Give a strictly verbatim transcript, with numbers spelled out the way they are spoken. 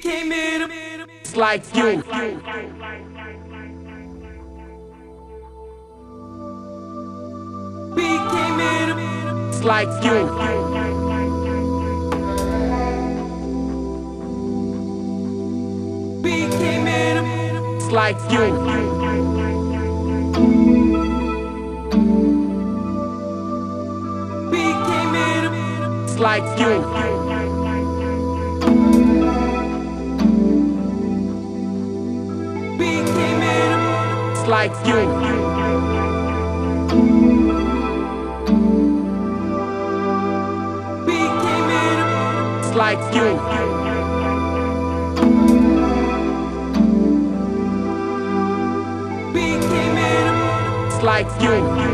came in a it's like you. We came in a it's like you. We came in a it's like you. Like you, became it like you, became it like you, became it like you.